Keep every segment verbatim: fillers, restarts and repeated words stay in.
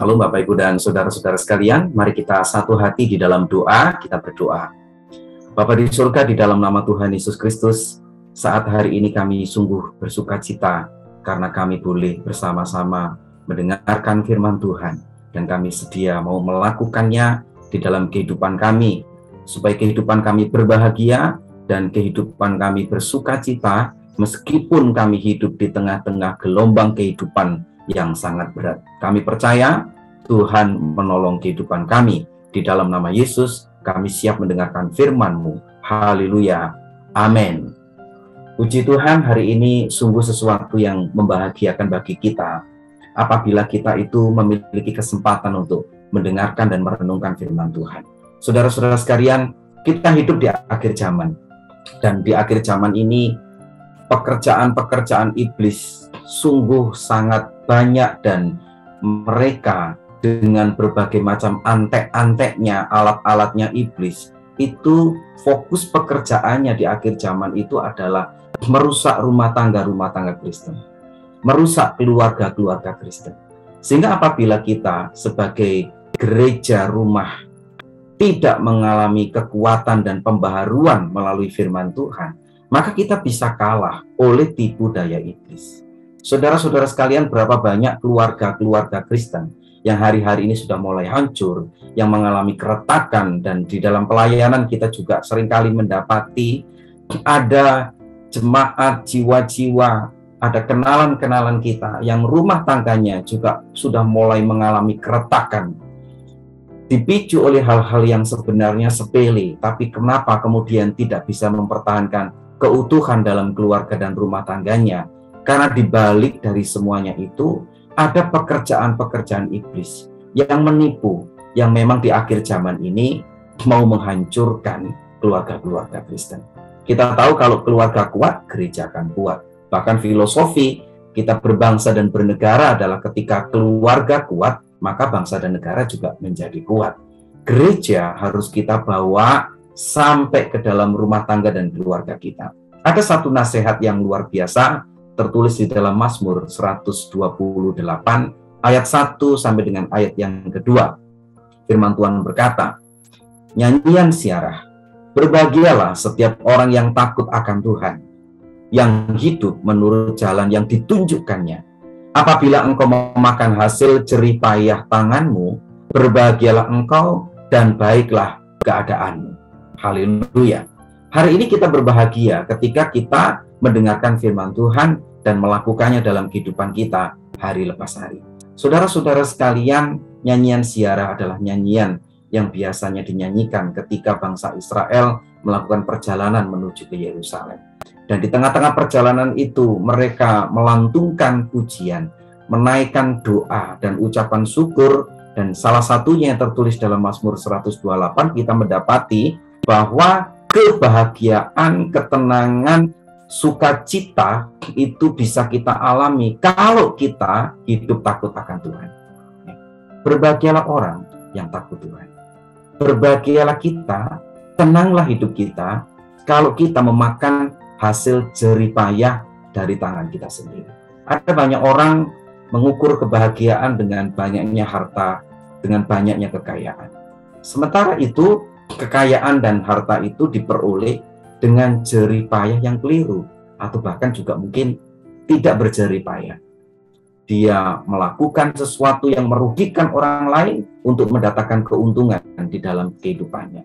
Lalu Bapak Ibu dan saudara-saudara sekalian, mari kita satu hati di dalam doa, kita berdoa. Bapa di surga, di dalam nama Tuhan Yesus Kristus, saat hari ini kami sungguh bersuka cita karena kami boleh bersama-sama mendengarkan firman Tuhan, dan kami sedia mau melakukannya di dalam kehidupan kami, supaya kehidupan kami berbahagia dan kehidupan kami bersuka cita meskipun kami hidup di tengah-tengah gelombang kehidupan yang sangat berat. Kami percaya Tuhan menolong kehidupan kami. Di dalam nama Yesus kami siap mendengarkan firman-Mu. Haleluya. Amin. Puji Tuhan, hari ini sungguh sesuatu yang membahagiakan bagi kita apabila kita itu memiliki kesempatan untuk mendengarkan dan merenungkan firman Tuhan. Saudara-saudara sekalian, kita hidup di akhir zaman. Dan di akhir zaman ini pekerjaan-pekerjaan iblis sungguh sangat banyak, dan mereka dengan berbagai macam antek-anteknya, alat-alatnya iblis, itu fokus pekerjaannya di akhir zaman itu adalah merusak rumah tangga-rumah tangga Kristen, merusak keluarga-keluarga Kristen. Sehingga apabila kita sebagai gereja rumah tidak mengalami kekuatan dan pembaharuan melalui firman Tuhan, maka kita bisa kalah oleh tipu daya iblis. Saudara-saudara sekalian, berapa banyak keluarga-keluarga Kristen yang hari-hari ini sudah mulai hancur, yang mengalami keretakan, dan di dalam pelayanan kita juga seringkali mendapati ada jemaat, jiwa-jiwa, ada kenalan-kenalan kita yang rumah tangganya juga sudah mulai mengalami keretakan. Dipicu oleh hal-hal yang sebenarnya sepele, tapi kenapa kemudian tidak bisa mempertahankan keutuhan dalam keluarga dan rumah tangganya? Karena dibalik dari semuanya itu ada pekerjaan-pekerjaan iblis yang menipu, yang memang di akhir zaman ini mau menghancurkan keluarga-keluarga Kristen. Kita tahu kalau keluarga kuat, gereja akan kuat. Bahkan filosofi kita berbangsa dan bernegara adalah ketika keluarga kuat, maka bangsa dan negara juga menjadi kuat. Gereja harus kita bawa sampai ke dalam rumah tangga dan keluarga kita. Ada satu nasihat yang luar biasa tertulis di dalam Mazmur seratus dua puluh delapan ayat satu sampai dengan ayat yang kedua. Firman Tuhan berkata, nyanyian ziarah, berbahagialah setiap orang yang takut akan Tuhan, yang hidup menurut jalan yang ditunjukkannya. Apabila engkau memakan hasil jerih payah tanganmu, berbahagialah engkau dan baiklah keadaanmu. Haleluya. Hari ini kita berbahagia ketika kita mendengarkan firman Tuhan dan melakukannya dalam kehidupan kita hari lepas hari. Saudara-saudara sekalian, nyanyian ziarah adalah nyanyian yang biasanya dinyanyikan ketika bangsa Israel melakukan perjalanan menuju ke Yerusalem. Dan di tengah-tengah perjalanan itu mereka melantungkan pujian, menaikkan doa dan ucapan syukur, dan salah satunya yang tertulis dalam Mazmur seratus dua puluh delapan kita mendapati bahwa kebahagiaan, ketenangan, sukacita itu bisa kita alami kalau kita hidup takut akan Tuhan. Berbahagialah orang yang takut Tuhan. Berbahagialah kita, tenanglah hidup kita kalau kita memakan hasil jerih payah dari tangan kita sendiri. Ada banyak orang mengukur kebahagiaan dengan banyaknya harta, dengan banyaknya kekayaan. Sementara itu, kekayaan dan harta itu diperoleh dengan jerih payah yang keliru, atau bahkan juga mungkin tidak berjerih payah. Dia melakukan sesuatu yang merugikan orang lain untuk mendatangkan keuntungan di dalam kehidupannya.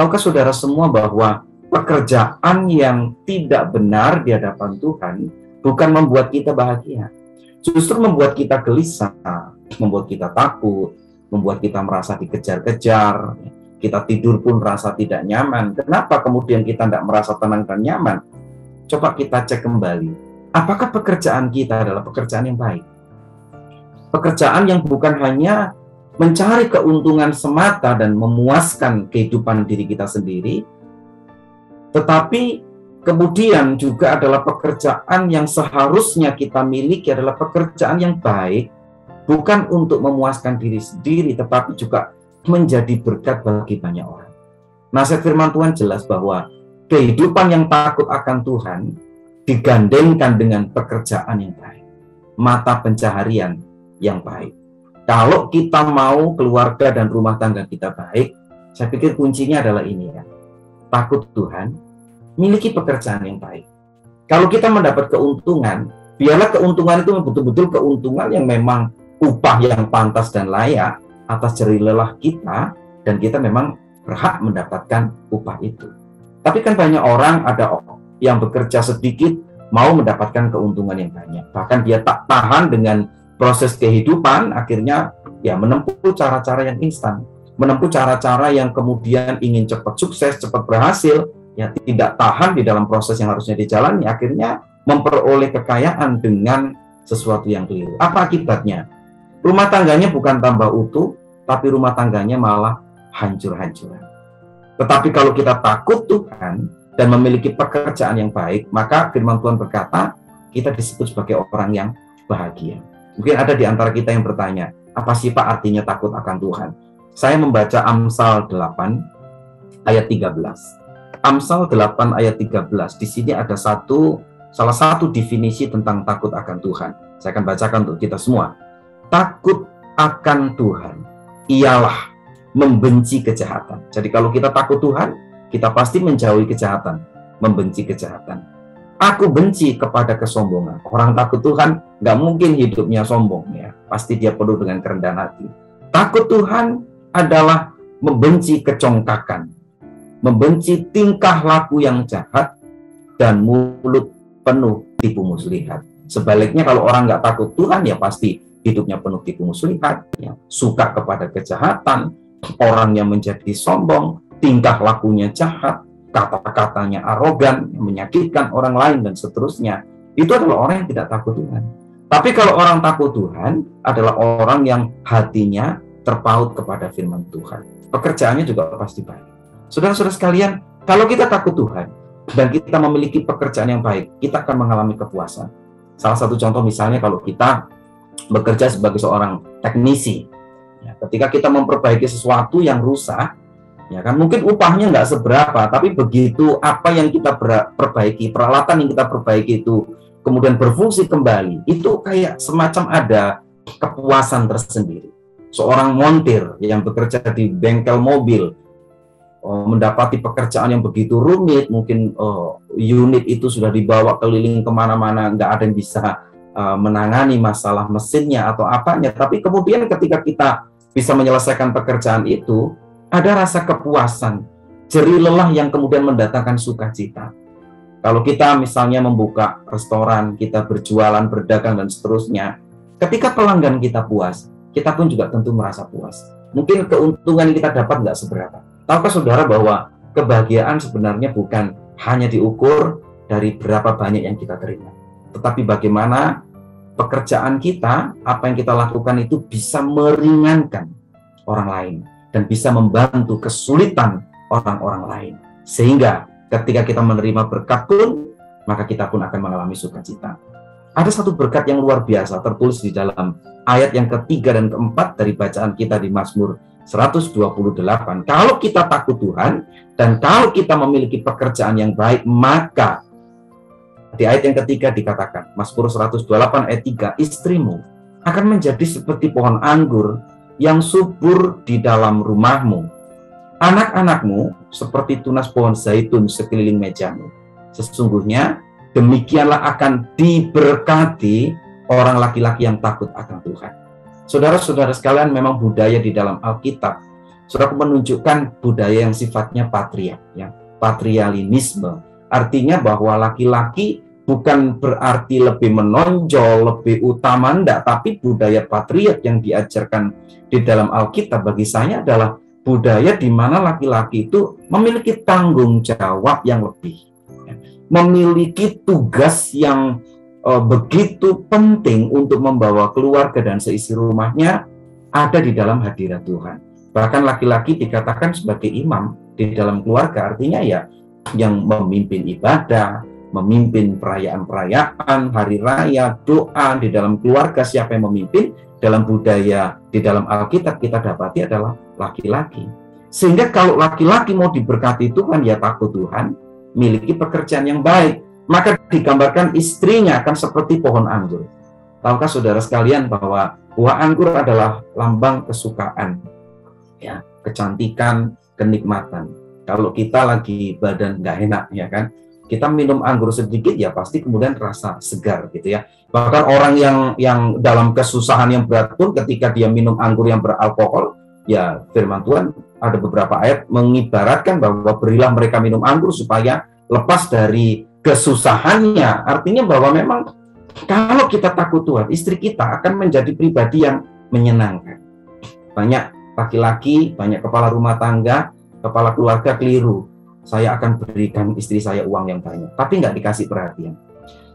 Tahukah saudara semua bahwa pekerjaan yang tidak benar di hadapan Tuhan bukan membuat kita bahagia, justru membuat kita gelisah, membuat kita takut, membuat kita merasa dikejar-kejar. Kita tidur pun merasa tidak nyaman. Kenapa kemudian kita tidak merasa tenang dan nyaman? Coba kita cek kembali. Apakah pekerjaan kita adalah pekerjaan yang baik? Pekerjaan yang bukan hanya mencari keuntungan semata dan memuaskan kehidupan diri kita sendiri, tetapi kemudian juga adalah pekerjaan yang seharusnya kita miliki adalah pekerjaan yang baik, bukan untuk memuaskan diri sendiri, tetapi juga menjadi berkat bagi banyak orang. Nasihat firman Tuhan jelas bahwa kehidupan yang takut akan Tuhan digandengkan dengan pekerjaan yang baik, mata pencaharian yang baik. Kalau kita mau keluarga dan rumah tangga kita baik, saya pikir kuncinya adalah ini ya. Takut Tuhan, miliki pekerjaan yang baik. Kalau kita mendapat keuntungan, biarlah keuntungan itu betul-betul keuntungan yang memang upah yang pantas dan layak atas jerih lelah kita, dan kita memang berhak mendapatkan upah itu. Tapi kan banyak orang ada yang bekerja sedikit, mau mendapatkan keuntungan yang banyak. Bahkan dia tak tahan dengan proses kehidupan, akhirnya ya menempuh cara-cara yang instan, menempuh cara-cara yang kemudian ingin cepat sukses, cepat berhasil, ya tidak tahan di dalam proses yang harusnya dijalani, akhirnya memperoleh kekayaan dengan sesuatu yang keliru. Apa akibatnya? Rumah tangganya bukan tambah utuh, tapi rumah tangganya malah hancur-hancuran. Tetapi kalau kita takut Tuhan dan memiliki pekerjaan yang baik, maka firman Tuhan berkata, kita disebut sebagai orang yang bahagia. Mungkin ada di antara kita yang bertanya, apa sih Pak artinya takut akan Tuhan? Saya membaca Amsal delapan ayat tiga belas. Amsal delapan ayat tiga belas. Di sini ada satu salah satu definisi tentang takut akan Tuhan. Saya akan bacakan untuk kita semua. Takut akan Tuhan ialah membenci kejahatan. Jadi kalau kita takut Tuhan, kita pasti menjauhi kejahatan, membenci kejahatan. Aku benci kepada kesombongan. Orang takut Tuhan nggak mungkin hidupnya sombong ya. Pasti dia penuh dengan kerendahan hati. Takut Tuhan adalah membenci kecongkakan, membenci tingkah laku yang jahat dan mulut penuh tipu muslihat. Sebaliknya kalau orang nggak takut Tuhan ya pasti hidupnya penuh tipu muslihat, ya. Suka kepada kejahatan, orangnya menjadi sombong, tingkah lakunya jahat, kata-katanya arogan, menyakitkan orang lain, dan seterusnya. Itu adalah orang yang tidak takut Tuhan. Tapi kalau orang takut Tuhan adalah orang yang hatinya terpaut kepada firman Tuhan. Pekerjaannya juga pasti baik. Saudara-saudara sekalian, kalau kita takut Tuhan dan kita memiliki pekerjaan yang baik, kita akan mengalami kepuasan. Salah satu contoh misalnya kalau kita bekerja sebagai seorang teknisi. Ketika kita memperbaiki sesuatu yang rusak, ya kan mungkin upahnya nggak seberapa, tapi begitu apa yang kita perbaiki, peralatan yang kita perbaiki itu kemudian berfungsi kembali, itu kayak semacam ada kepuasan tersendiri. Seorang montir yang bekerja di bengkel mobil oh, mendapati pekerjaan yang begitu rumit, mungkin oh, unit itu sudah dibawa keliling kemana-mana, nggak ada yang bisa uh, menangani masalah mesinnya atau apanya, tapi kemudian ketika kita bisa menyelesaikan pekerjaan itu, ada rasa kepuasan, jerih lelah yang kemudian mendatangkan sukacita. Kalau kita misalnya membuka restoran, kita berjualan, berdagang, dan seterusnya, ketika pelanggan kita puas, kita pun juga tentu merasa puas. Mungkin keuntungan yang kita dapat nggak seberapa. Tahukah saudara bahwa kebahagiaan sebenarnya bukan hanya diukur dari berapa banyak yang kita terima, tetapi bagaimana pekerjaan kita, apa yang kita lakukan itu bisa meringankan orang lain, dan bisa membantu kesulitan orang-orang lain. Sehingga ketika kita menerima berkat pun, maka kita pun akan mengalami sukacita. Ada satu berkat yang luar biasa tertulis di dalam ayat yang ketiga dan keempat dari bacaan kita di Mazmur seratus dua puluh delapan. Kalau kita takut Tuhan, dan kalau kita memiliki pekerjaan yang baik, maka di ayat yang ketiga dikatakan, Mazmur seratus dua puluh delapan ayat tiga, istrimu akan menjadi seperti pohon anggur yang subur di dalam rumahmu. Anak-anakmu seperti tunas pohon zaitun sekeliling mejamu. Sesungguhnya demikianlah akan diberkati orang laki-laki yang takut akan Tuhan. Saudara-saudara sekalian, memang budaya di dalam Alkitab sudah menunjukkan budaya yang sifatnya patria, ya, patrialinisme. Artinya bahwa laki-laki bukan berarti lebih menonjol, lebih utama, enggak, tapi budaya patriot yang diajarkan di dalam Alkitab bagi saya adalah budaya di mana laki-laki itu memiliki tanggung jawab yang lebih, memiliki tugas yang e, begitu penting untuk membawa keluarga dan seisi rumahnya ada di dalam hadirat Tuhan. Bahkan laki-laki dikatakan sebagai imam di dalam keluarga, artinya ya yang memimpin ibadah, memimpin perayaan-perayaan, hari raya, doa di dalam keluarga. Siapa yang memimpin dalam budaya di dalam Alkitab kita dapati adalah laki-laki. Sehingga kalau laki-laki mau diberkati Tuhan, ya takut Tuhan, miliki pekerjaan yang baik. Maka digambarkan istrinya akan seperti pohon anggur. Tahukah saudara sekalian bahwa Buah anggur adalah lambang kesukaan, ya, kecantikan, kenikmatan. Kalau kita lagi badan nggak enak, ya kan, kita minum anggur sedikit ya pasti kemudian rasa segar gitu ya. Bahkan orang yang yang dalam kesusahan yang berat pun ketika dia minum anggur yang beralkohol, ya firman Tuhan ada beberapa ayat mengibaratkan bahwa berilah mereka minum anggur supaya lepas dari kesusahannya. Artinya bahwa memang kalau kita takut Tuhan, istri kita akan menjadi pribadi yang menyenangkan. Banyak laki-laki, banyak kepala rumah tangga, kepala keluarga keliru. Saya akan berikan istri saya uang yang banyak, tapi nggak dikasih perhatian.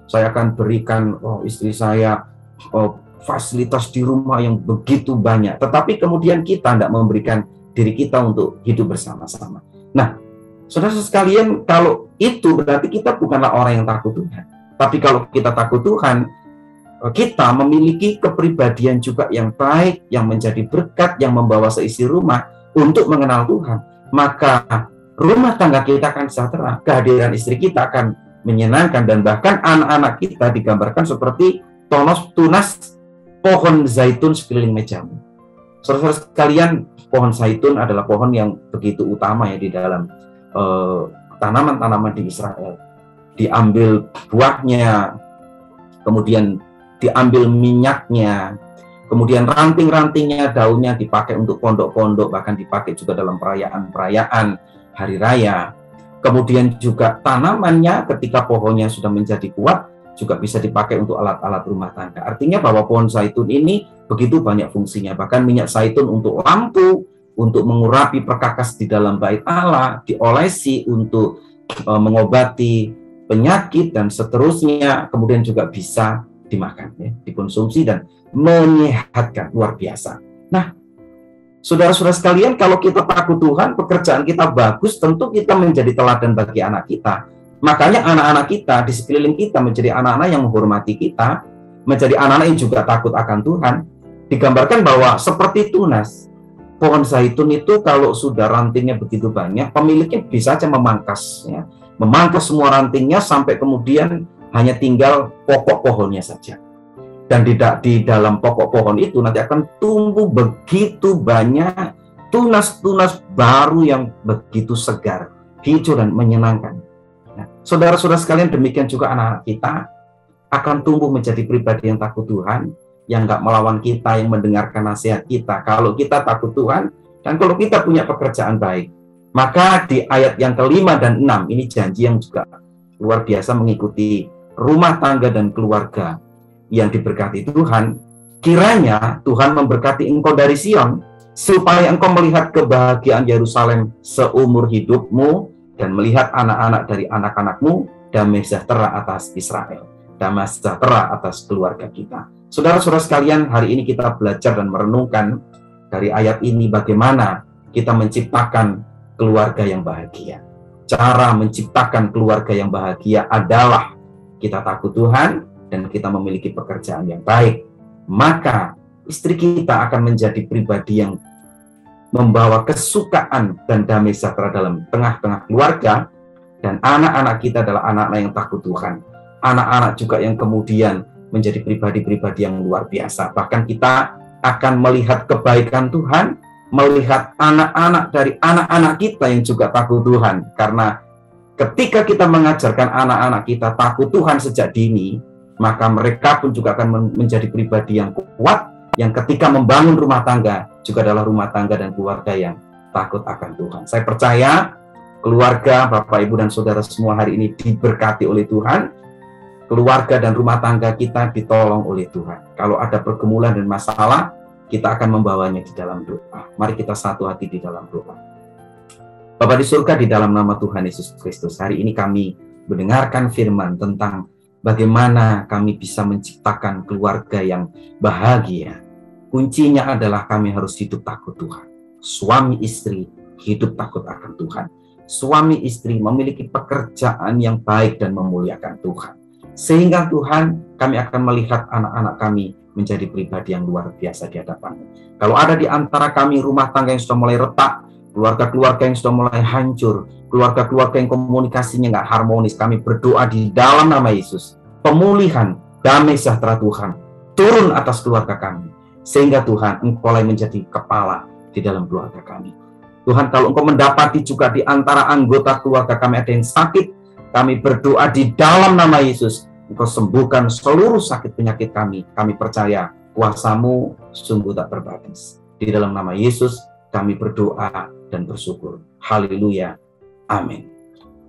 Saya akan berikan oh, istri saya oh, fasilitas di rumah yang begitu banyak. Tetapi kemudian kita nggak memberikan diri kita untuk hidup bersama-sama. Nah, saudara-saudara sekalian, kalau itu berarti kita bukanlah orang yang takut Tuhan. Tapi kalau kita takut Tuhan, kita memiliki kepribadian juga yang baik, yang menjadi berkat, yang membawa seisi rumah untuk mengenal Tuhan. Maka rumah tangga kita akan sejahtera, kehadiran istri kita akan menyenangkan, dan bahkan anak-anak kita digambarkan seperti tonos tunas pohon zaitun sekeliling mejamu. Saudara-saudara sekalian, pohon zaitun adalah pohon yang begitu utama ya di dalam eh, tanaman-tanaman di Israel. Diambil buahnya, kemudian diambil minyaknya, kemudian ranting-rantingnya, daunnya dipakai untuk pondok-pondok, bahkan dipakai juga dalam perayaan-perayaan hari raya. Kemudian juga tanamannya ketika pohonnya sudah menjadi kuat, juga bisa dipakai untuk alat-alat rumah tangga. Artinya bahwa pohon zaitun ini begitu banyak fungsinya, bahkan minyak zaitun untuk lampu, untuk mengurapi perkakas di dalam bait Allah, diolesi untuk mengobati penyakit dan seterusnya, kemudian juga bisa dimakan, ya, dikonsumsi dan menyehatkan, luar biasa. Nah, saudara-saudara sekalian, kalau kita takut Tuhan, pekerjaan kita bagus, tentu kita menjadi teladan bagi anak kita. Makanya anak-anak kita di sekeliling kita menjadi anak-anak yang menghormati kita, menjadi anak-anak yang juga takut akan Tuhan. Digambarkan bahwa seperti tunas, pohon zaitun itu kalau sudah rantingnya begitu banyak, pemiliknya bisa aja memangkas, ya. Memangkas semua rantingnya sampai kemudian hanya tinggal pokok pohonnya saja. Dan di, da- di dalam pokok pohon itu nanti akan tumbuh begitu banyak tunas-tunas baru yang begitu segar, hijau dan menyenangkan. Nah, saudara-saudara sekalian, demikian juga anak kita akan tumbuh menjadi pribadi yang takut Tuhan, yang nggak melawan kita, yang mendengarkan nasihat kita. Kalau kita takut Tuhan, dan kalau kita punya pekerjaan baik, maka di ayat yang kelima dan enam, ini janji yang juga luar biasa mengikuti rumah tangga dan keluarga yang diberkati Tuhan. Kiranya Tuhan memberkati engkau dari Sion, supaya engkau melihat kebahagiaan Yerusalem seumur hidupmu, dan melihat anak-anak dari anak-anakmu, damai sejahtera atas Israel, damai sejahtera atas keluarga kita. Saudara-saudara sekalian, hari ini kita belajar dan merenungkan dari ayat ini bagaimana kita menciptakan keluarga yang bahagia. Cara menciptakan keluarga yang bahagia adalah kita takut Tuhan dan kita memiliki pekerjaan yang baik. Maka istri kita akan menjadi pribadi yang membawa kesukaan dan damai sejahtera dalam tengah-tengah keluarga, dan anak-anak kita adalah anak-anak yang takut Tuhan. Anak-anak juga yang kemudian menjadi pribadi-pribadi yang luar biasa. Bahkan kita akan melihat kebaikan Tuhan, melihat anak-anak dari anak-anak kita yang juga takut Tuhan. Karena ketika kita mengajarkan anak-anak kita takut Tuhan sejak dini, maka mereka pun juga akan menjadi pribadi yang kuat, yang ketika membangun rumah tangga juga adalah rumah tangga dan keluarga yang takut akan Tuhan. Saya percaya keluarga, Bapak, Ibu, dan Saudara semua hari ini diberkati oleh Tuhan. Keluarga dan rumah tangga kita ditolong oleh Tuhan. Kalau ada pergumulan dan masalah, kita akan membawanya di dalam doa. Mari kita satu hati di dalam doa. Bapa di surga, di dalam nama Tuhan Yesus Kristus, hari ini kami mendengarkan firman tentang bagaimana kami bisa menciptakan keluarga yang bahagia. Kuncinya adalah kami harus hidup takut Tuhan. Suami istri hidup takut akan Tuhan. Suami istri memiliki pekerjaan yang baik dan memuliakan Tuhan. Sehingga Tuhan, kami akan melihat anak-anak kami menjadi pribadi yang luar biasa di hadapan-Mu. Kalau ada di antara kami rumah tangga yang sudah mulai retak, keluarga-keluarga yang sudah mulai hancur, keluarga-keluarga yang komunikasinya nggak harmonis, kami berdoa di dalam nama Yesus, pemulihan, damai sejahtera Tuhan turun atas keluarga kami. Sehingga Tuhan, Engkaulah yang menjadi kepala di dalam keluarga kami. Tuhan, kalau Engkau mendapati juga di antara anggota keluarga kami ada yang sakit, kami berdoa di dalam nama Yesus, Engkau sembuhkan seluruh sakit penyakit kami. Kami percaya kuasa-Mu sungguh tak terbatas. Di dalam nama Yesus kami berdoa dan bersyukur. Haleluya. Amin.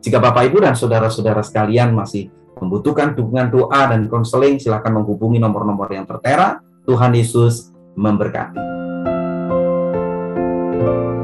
Jika Bapak, Ibu, dan saudara-saudara sekalian masih membutuhkan dukungan doa dan konseling, silakan menghubungi nomor-nomor yang tertera. Tuhan Yesus memberkati.